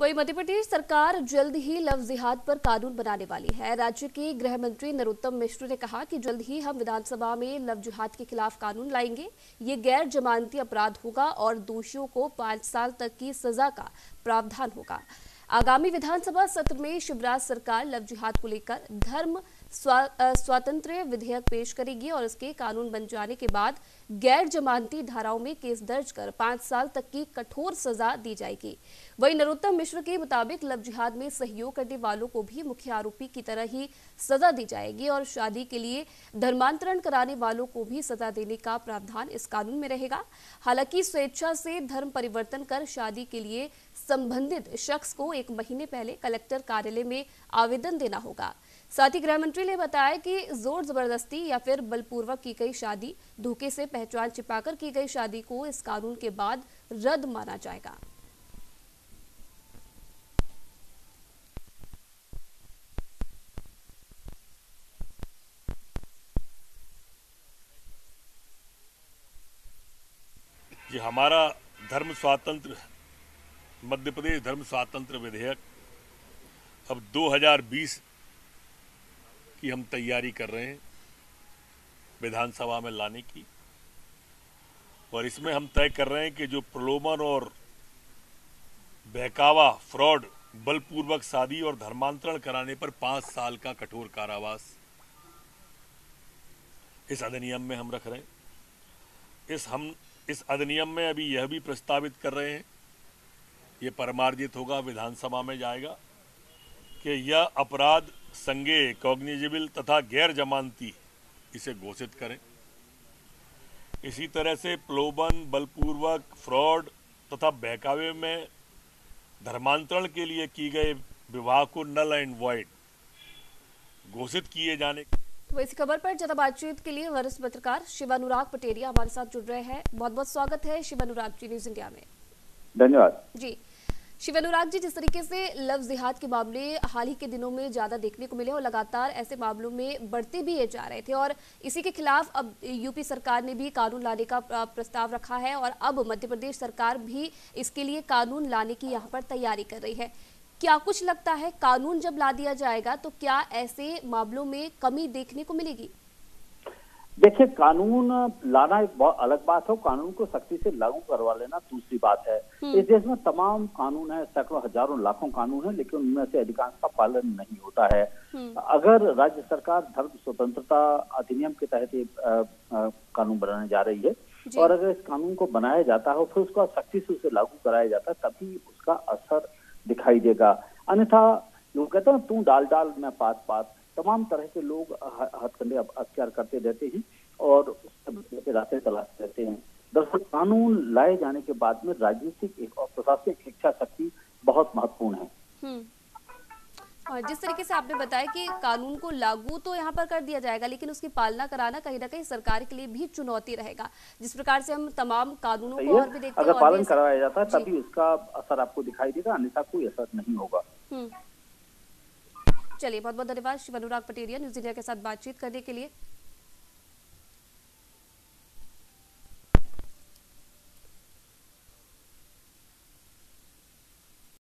वहीं मध्यप्रदेश सरकार जल्द ही लव जिहाद पर कानून बनाने वाली है। राज्य के गृह मंत्री नरोत्तम मिश्रा ने कहा कि जल्द ही हम विधानसभा में लव जिहाद के खिलाफ कानून लाएंगे। ये गैर जमानती अपराध होगा और दोषियों को 5 साल तक की सजा का प्रावधान होगा। आगामी विधानसभा सत्र में शिवराज सरकार लव जिहाद को लेकर धर्म स्वातंत्र विधेयक पेश करेगी और इसके कानून बन जाने के बाद गैर जमानती धाराओं में केस दर्ज कर 5 साल तक की कठोर सजा दी जाएगी। वहीं नरोत्तम मिश्रा के मुताबिक लव जिहाद में सहयोग करने वालों को भी मुख्य आरोपी की तरह ही सजा दी जाएगी और शादी के लिए धर्मांतरण कराने वालों को भी सजा देने का प्रावधान इस कानून में रहेगा। हालांकि स्वेच्छा से धर्म परिवर्तन कर शादी के लिए संबंधित शख्स को 1 महीने पहले कलेक्टर कार्यालय में आवेदन देना होगा। साथ ही गृहमंत्री ने बताया कि जोर जबरदस्ती या फिर बलपूर्वक की गई शादी, धोखे से पहचान छिपाकर की गई शादी को इस कानून के बाद रद्द माना जाएगा। ये हमारा धर्म स्वातंत्र, मध्य प्रदेश धर्म स्वातंत्र विधेयक अब 2020 की हम तैयारी कर रहे हैं विधानसभा में लाने की, और इसमें हम तय कर रहे हैं कि जो प्रलोभन और बहकावा, फ्रॉड, बलपूर्वक शादी और धर्मांतरण कराने पर 5 साल का कठोर कारावास इस अधिनियम में हम रख रहे हैं। इस अधिनियम में अभी यह भी प्रस्तावित कर रहे हैं, ये परमार्जित होगा, विधानसभा में जाएगा, कि यह अपराध संज्ञेय, कॉग्निजेबल तथा गैर जमानती इसे घोषित करें। इसी तरह से प्रलोभन, बलपूर्वक, फ्रॉड तथा बहकावे में धर्मांतरण के लिए की गए विवाह को नल एंड वॉइड घोषित किए जाने। तो इस खबर पर ज्यादा बातचीत के लिए वरिष्ठ पत्रकार शिव अनुराग पटेरिया हमारे साथ जुड़ रहे हैं। बहुत बहुत स्वागत है शिव अनुराग जी न्यूज इंडिया में। धन्यवाद जी। शिव अनुराग जी, जिस तरीके से लव जिहाद के मामले हाल ही के दिनों में ज्यादा देखने को मिले और लगातार ऐसे मामलों में बढ़ते भी ये जा रहे थे, और इसी के खिलाफ अब यूपी सरकार ने भी कानून लाने का प्रस्ताव रखा है और अब मध्य प्रदेश सरकार भी इसके लिए कानून लाने की यहाँ पर तैयारी कर रही है। क्या कुछ लगता है कानून जब ला दिया जाएगा तो क्या ऐसे मामलों में कमी देखने को मिलेगी? देखिए, कानून लाना एक बहुत अलग बात है, कानून को सख्ती से लागू करवा लेना दूसरी बात है। इस देश में तमाम कानून है, सैकड़ों हजारों लाखों कानून है, लेकिन उनमें से अधिकांश का पालन नहीं होता है। अगर राज्य सरकार धर्म स्वतंत्रता अधिनियम के तहत ये कानून बनाने जा रही है और अगर इस कानून को बनाया जाता है फिर उसको सख्ती से उसे लागू कराया जाता है तभी उसका असर दिखाई देगा। अन्यथा लोग कहते हैं तू डाल डाल मैं पात पात, तमाम तरह के लोग हथकंडे अख्तियार करते रहते हैं और रास्ते तलाशते रहते हैं। दरअसल कानून लाए जाने के बाद में राजनीतिक और प्रशासनिक शिक्षा शक्ति बहुत महत्वपूर्ण है। और जिस तरीके से आपने बताया कि कानून को लागू तो यहाँ पर कर दिया जाएगा लेकिन उसकी पालना कराना कहीं ना कहीं सरकार के लिए भी चुनौती रहेगा। जिस प्रकार से हम तमाम कानूनों को और भी देखते हैं, अगर पालन कराया जाता है तभी उसका असर आपको दिखाई देगा, अन्यथा कोई असर नहीं होगा। चलिए, बहुत बहुत धन्यवाद शिव अनुराग पटेरिया न्यूज़ इंडिया के साथ बातचीत करने के लिए।